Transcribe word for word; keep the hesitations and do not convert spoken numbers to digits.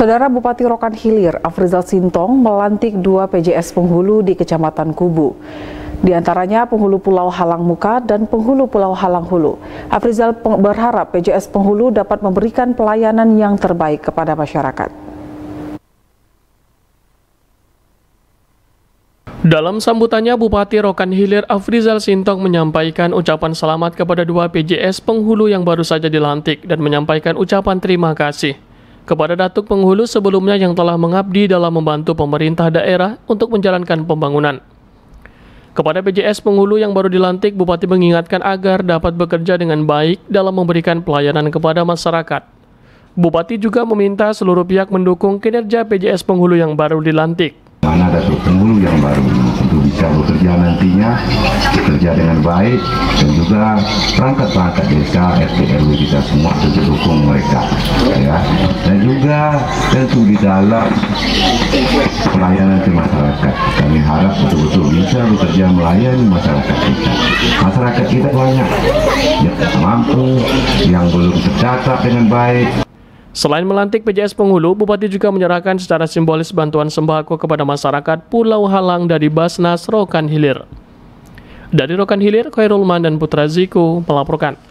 Saudara Bupati Rokan Hilir, Afrizal Sintong, melantik dua P J S penghulu di Kecamatan Kubu. Di antaranya penghulu Pulau Halang Muka dan penghulu Pulau Halang Hulu. Afrizal berharap P J S penghulu dapat memberikan pelayanan yang terbaik kepada masyarakat. Dalam sambutannya, Bupati Rokan Hilir Afrizal Sintong menyampaikan ucapan selamat kepada dua P J S penghulu yang baru saja dilantik dan menyampaikan ucapan terima kasih kepada Datuk Penghulu sebelumnya yang telah mengabdi dalam membantu pemerintah daerah untuk menjalankan pembangunan. Kepada P J S penghulu yang baru dilantik, Bupati mengingatkan agar dapat bekerja dengan baik dalam memberikan pelayanan kepada masyarakat. Bupati juga meminta seluruh pihak mendukung kinerja P J S penghulu yang baru dilantik. Mana Datuk Penghulu yang baru untuk bisa bekerja nantinya, bekerja dengan baik, dan juga perangkat-perangkat desa, R T R W kita semua untuk mendukung mereka, ya. Dan juga tentu di dalam pelayanan ke masyarakat, kami harap betul-betul bisa bekerja melayani masyarakat kita. Masyarakat kita banyak yang tak mampu, yang belum tercatat dengan baik. Selain melantik P J S Penghulu, Bupati juga menyerahkan secara simbolis bantuan sembako kepada masyarakat Pulau Halang dari Basnas Rokan Hilir. Dari Rokan Hilir, Khairulman dan Putra Ziku melaporkan.